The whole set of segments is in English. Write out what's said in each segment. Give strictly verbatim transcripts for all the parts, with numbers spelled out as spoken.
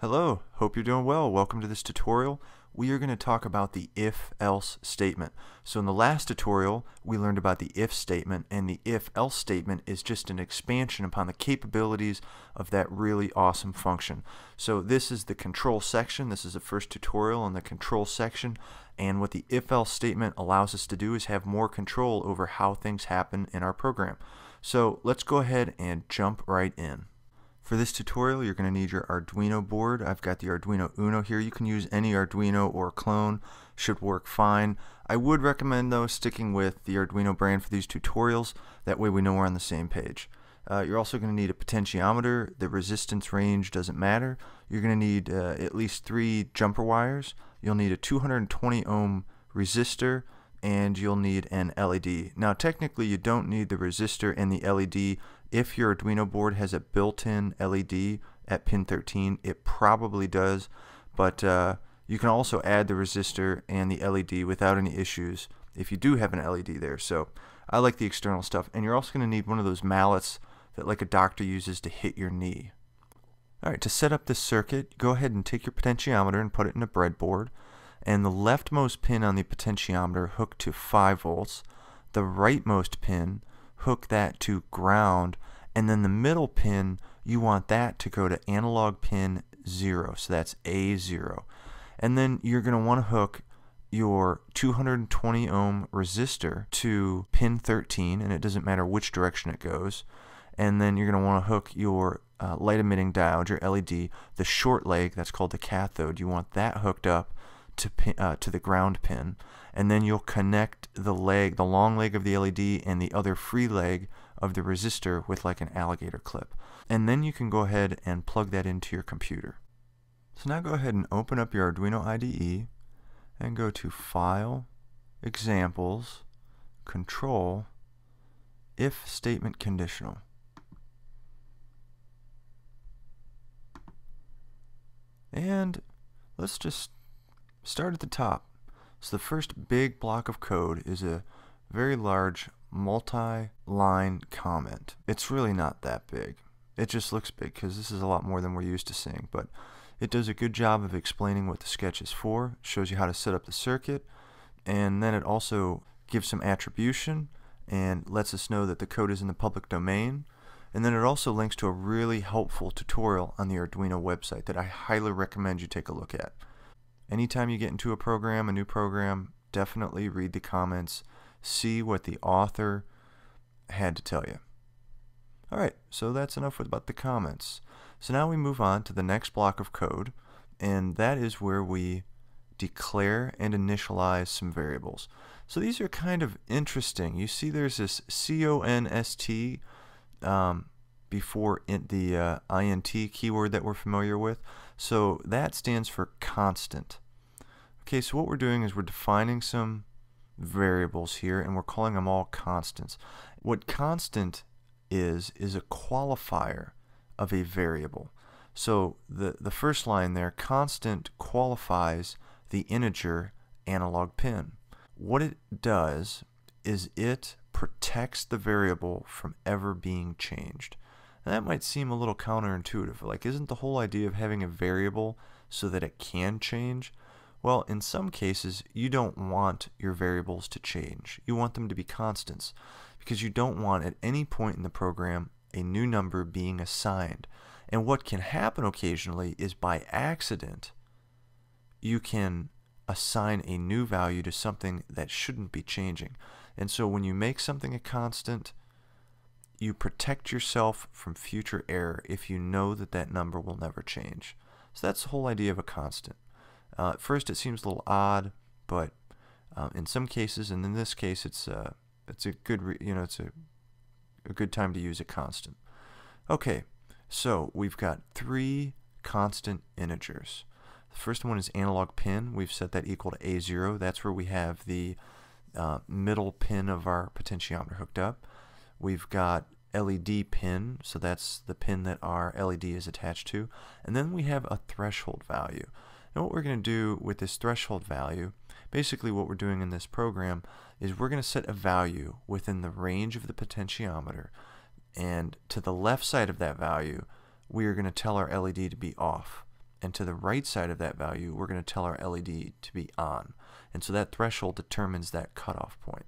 Hello, hope you're doing well. Welcome to this tutorial. We are going to talk about the if-else statement. So in the last tutorial, we learned about the if statement, and the if-else statement is just an expansion upon the capabilities of that really awesome function. So this is the control section. This is the first tutorial on the control section, and what the if-else statement allows us to do is have more control over how things happen in our program. So let's go ahead and jump right in. For this tutorial, you're going to need your Arduino board. I've got the Arduino UNO here. You can use any Arduino or clone. Should work fine. I would recommend, though, sticking with the Arduino brand for these tutorials. That way we know we're on the same page. Uh, you're also going to need a potentiometer. The resistance range doesn't matter. You're going to need uh, at least three jumper wires. You'll need a two hundred twenty ohm resistor, and you'll need an L E D. Now, technically, you don't need the resistor and the L E D. If your Arduino board has a built-in L E D at pin thirteen, it probably does, but uh, you can also add the resistor and the L E D without any issues if you do have an L E D there. So I like the external stuff, and you're also going to need one of those mallets that like a doctor uses to hit your knee. Alright, to set up this circuit, go ahead and take your potentiometer and put it in a breadboard, and the leftmost pin on the potentiometer hook to five volts, the rightmost pin hook that to ground, and then the middle pin, you want that to go to analog pin zero, so that's A zero. And then you're going to want to hook your two hundred twenty ohm resistor to pin thirteen, and it doesn't matter which direction it goes. And then you're going to want to hook your uh, light emitting diode, your L E D, the short leg, that's called the cathode, you want that hooked up to, pin, uh, to the ground pin, and then you'll connect the leg, the long leg of the L E D and the other free leg of the resistor with like an alligator clip. And then you can go ahead and plug that into your computer. So now go ahead and open up your Arduino I D E and go to File, Examples, Control, If Statement Conditional. And let's just start at the top. So the first big block of code is a very large multi-line comment. It's really not that big. It just looks big because this is a lot more than we're used to seeing, but it does a good job of explaining what the sketch is for. It shows you how to set up the circuit, and then it also gives some attribution and lets us know that the code is in the public domain. And then it also links to a really helpful tutorial on the Arduino website that I highly recommend you take a look at. Anytime you get into a program, a new program, definitely read the comments, see what the author had to tell you. Alright, so that's enough about the comments. So now we move on to the next block of code, and that is where we declare and initialize some variables. So these are kind of interesting. You see there's this const um, before in the uh, int keyword that we're familiar with. So that stands for constant. Okay, so what we're doing is we're defining some variables here, and we're calling them all constants. What constant is, is a qualifier of a variable. So the, the first line there, constant qualifies the integer analog pin. What it does is it protects the variable from ever being changed. And that might seem a little counterintuitive. Like, isn't the whole idea of having a variable so that it can change? Well, in some cases, you don't want your variables to change. You want them to be constants, because you don't want at any point in the program a new number being assigned. And what can happen occasionally is by accident, you can assign a new value to something that shouldn't be changing. And so when you make something a constant, you protect yourself from future error if you know that that number will never change. So that's the whole idea of a constant. Uh, at first it seems a little odd, but uh, in some cases, and in this case, it's uh, it's a good re you know it's a, a good time to use a constant. Okay, so we've got three constant integers. The first one is analog pin. We've set that equal to A zero. That's where we have the uh, middle pin of our potentiometer hooked up. We've got L E D pin, so that's the pin that our L E D is attached to. And then we have a threshold value. And what we're going to do with this threshold value, basically what we're doing in this program, is we're going to set a value within the range of the potentiometer. And to the left side of that value, we are going to tell our L E D to be off. and to the right side of that value we're going to tell our L E D to be on. And so that threshold determines that cutoff point.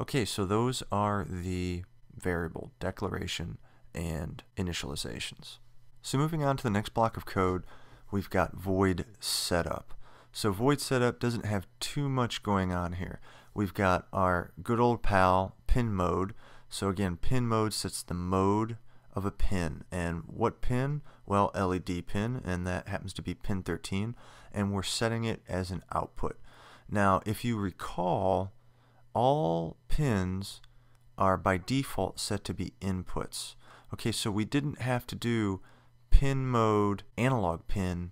Okay, so those are the variable declaration and initializations. So moving on to the next block of code, we've got void setup. So void setup doesn't have too much going on here. We've got our good old pal pin mode. So again, pin mode sets the mode of a pin. And what pin? Well, L E D pin, and that happens to be pin thirteen, and we're setting it as an output. Now, if you recall, all pins are by default set to be inputs. Okay, so we didn't have to do pin mode analog pin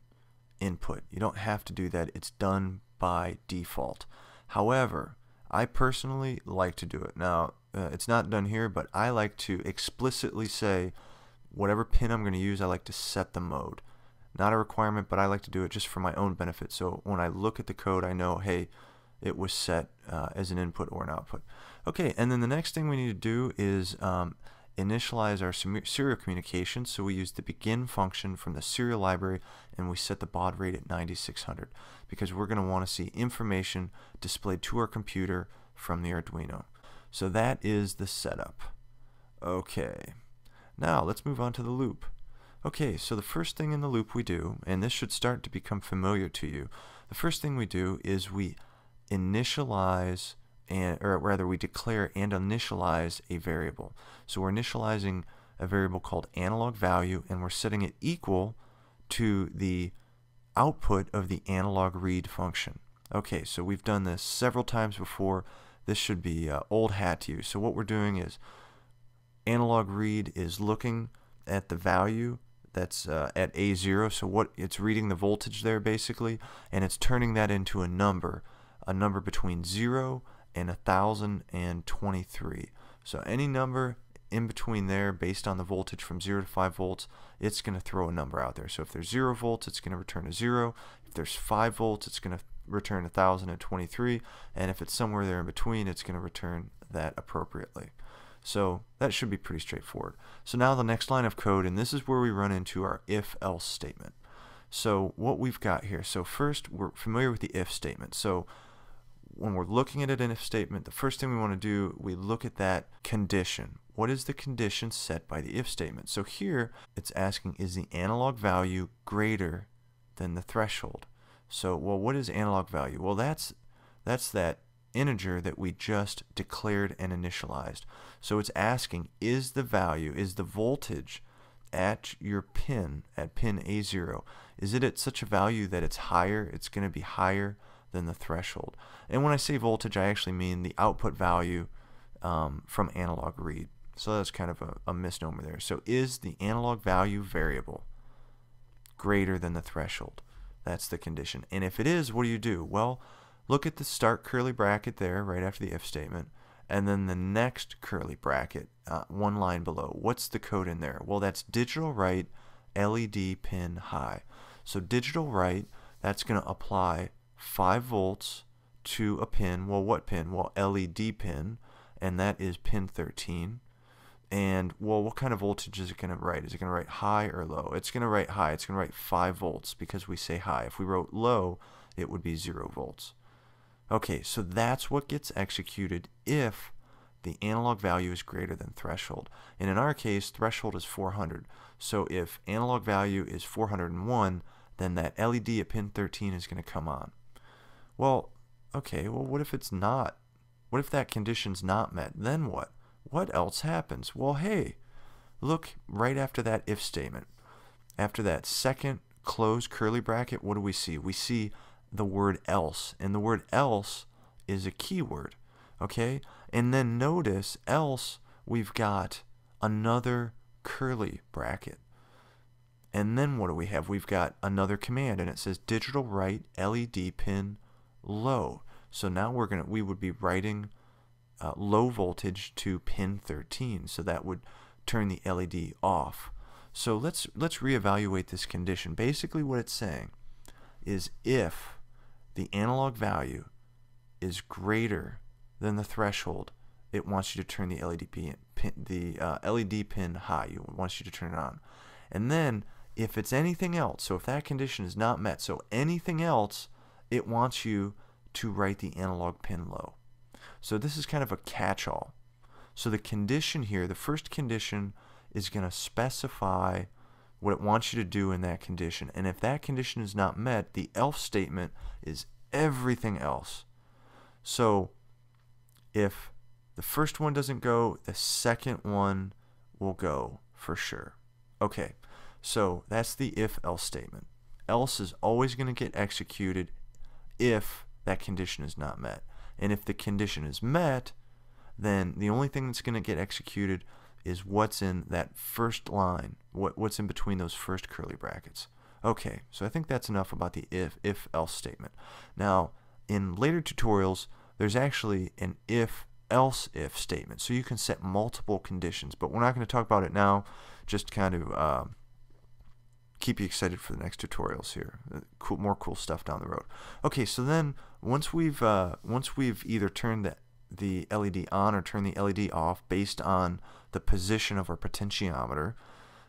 input. You don't have to do that. It's done by default. However, I personally like to do it. Now, uh, it's not done here, but I like to explicitly say whatever pin I'm going to use, I like to set the mode. Not a requirement, but I like to do it just for my own benefit. So when I look at the code, I know, hey, it was set uh, as an input or an output. Okay, and then the next thing we need to do is um, initialize our serial communication. So we use the begin function from the serial library, and we set the baud rate at ninety-six hundred because we're going to want to see information displayed to our computer from the Arduino. So that is the setup. Okay, now let's move on to the loop. Okay, so the first thing in the loop we do, and this should start to become familiar to you, the first thing we do is we initialize, and, or rather we declare and initialize a variable. So we're initializing a variable called analog value, and we're setting it equal to the output of the analog read function. Okay, so we've done this several times before. This should be uh, old hat to you. So what we're doing is analog read is looking at the value that's uh, at A zero, so what it's reading the voltage there basically, and it's turning that into a number, a number between zero and one thousand twenty-three. So any number in between there based on the voltage from zero to five volts, it's going to throw a number out there. So if there's zero volts, it's going to return a zero. If there's five volts, it's going to return one thousand twenty-three, and if it's somewhere there in between, it's going to return that appropriately. So that should be pretty straightforward. So now the next line of code, and this is where we run into our if-else statement. So what we've got here, so first we're familiar with the if statement. So when we're looking at an if statement, the first thing we want to do, we look at that condition. What is the condition set by the if statement? So here it's asking, is the analog value greater than the threshold? So, well, what is analog value? Well, that's that's that integer that we just declared and initialized. So it's asking, is the value, is the voltage at your pin, at pin A zero, is it at such a value that it's higher, it's going to be higher than the threshold? And when I say voltage, I actually mean the output value um, from analog read. So that's kind of a, a misnomer there. So is the analog value variable greater than the threshold? That's the condition. And if it is, what do you do? Well, look at the start curly bracket there right after the if statement, and then the next curly bracket uh, one line below. What's the code in there? Well, that's digital write L E D pin high. So digital write, that's going to apply five volts to a pin. Well, what pin? Well, L E D pin, and that is pin thirteen. And well, what kind of voltage is it going to write? Is it going to write high or low? It's going to write high. It's going to write five volts because we say high. If we wrote low, it would be zero volts. Okay, so that's what gets executed if the analog value is greater than threshold. And in our case, threshold is four hundred. So if analog value is four hundred one, then that L E D at pin thirteen is going to come on. Well, okay, well, what if it's not? What if that condition's not met? Then what? What else happens? Well, hey, look right after that if statement. After that second close curly bracket, what do we see? We see the word else, and the word else is a keyword, okay? And then notice else, we've got another curly bracket, and then what do we have? We've got another command, and it says digital write L E D pin low. So now we're gonna we would be writing uh, low voltage to pin thirteen, so that would turn the L E D off. So let's let's reevaluate this condition. Basically what it's saying is if the analog value is greater than the threshold, it wants you to turn the L E D pin, the uh, L E D pin high. It wants you to turn it on. And then if it's anything else, so if that condition is not met, so anything else, it wants you to write the analog pin low. So this is kind of a catch-all. So the condition here, the first condition, is going to specify what it wants you to do in that condition. And if that condition is not met, the else statement is everything else. So if the first one doesn't go, the second one will go for sure. Okay, so that's the if-else statement. Else is always going to get executed if that condition is not met. And if the condition is met, then the only thing that's going to get executed is what's in that first line, what, what's in between those first curly brackets. Okay, so I think that's enough about the if, if-else statement. Now, in later tutorials, there's actually an if-else if statement, so you can set multiple conditions, but we're not going to talk about it now, just kind of uh, keep you excited for the next tutorials here. Cool, more cool stuff down the road. Okay, so then once we've, uh, once we've either turned the the L E D on or turn the L E D off based on the position of our potentiometer,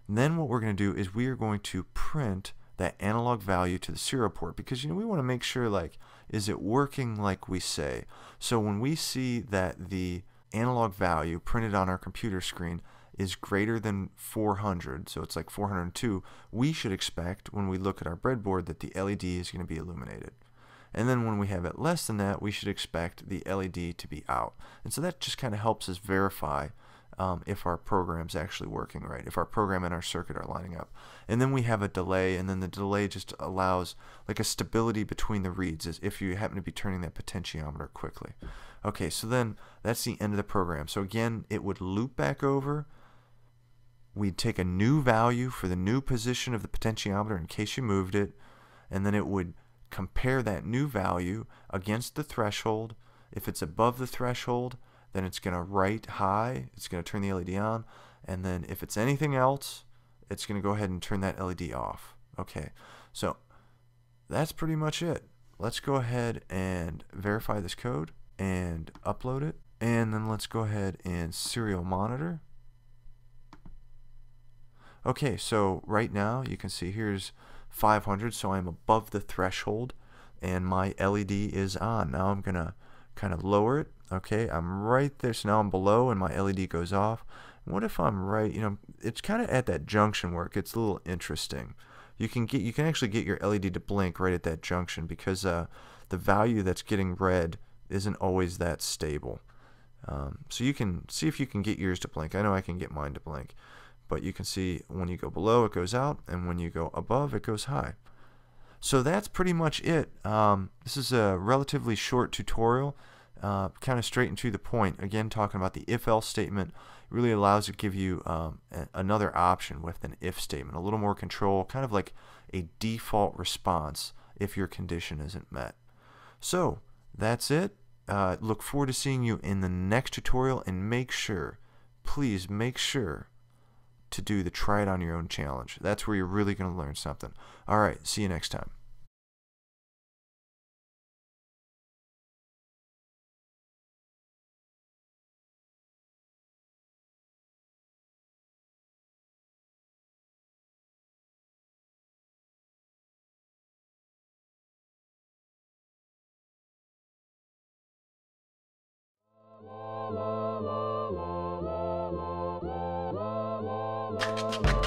then what we're going to do is we are going to print that analog value to the serial port, because you know we want to make sure, like, is it working like we say? So when we see that the analog value printed on our computer screen is greater than four hundred, so it's like four hundred two, we should expect when we look at our breadboard that the L E D is going to be illuminated. And then when we have it less than that, we should expect the L E D to be out. And so that just kind of helps us verify um, if our program's actually working right, if our program and our circuit are lining up. And then we have a delay, and then the delay just allows like a stability between the reads as if you happen to be turning that potentiometer quickly. Okay, so then that's the end of the program. So again, it would loop back over. We'd take a new value for the new position of the potentiometer in case you moved it, and then it would compare that new value against the threshold. If it's above the threshold, then it's going to write high, it's going to turn the L E D on, and then if it's anything else, it's going to go ahead and turn that L E D off. Okay, so that's pretty much it. Let's go ahead and verify this code and upload it, and then let's go ahead and serial monitor. Okay, so right now you can see here's five hundred, so I'm above the threshold and my L E D is on. Now I'm gonna kind of lower it. Okay, I'm right there, so now I'm below and my L E D goes off. What if I'm right, you know, it's kind of at that junction where it gets a little interesting. You can get, you can actually get your L E D to blink right at that junction, because uh, the value that's getting red isn't always that stable. Um, so you can see if you can get yours to blink. I know I can get mine to blink. But you can see when you go below, it goes out, and when you go above, it goes high. So that's pretty much it. Um, this is a relatively short tutorial, uh, kind of straight and to the point. Again, talking about the if-else statement, it really allows to give you um, a another option with an if statement, a little more control, kind of like a default response if your condition isn't met. So that's it. Uh, look forward to seeing you in the next tutorial, and make sure, please make sure to do the try it on your own challenge. That's where you're really going to learn something. All right, see you next time. Bye.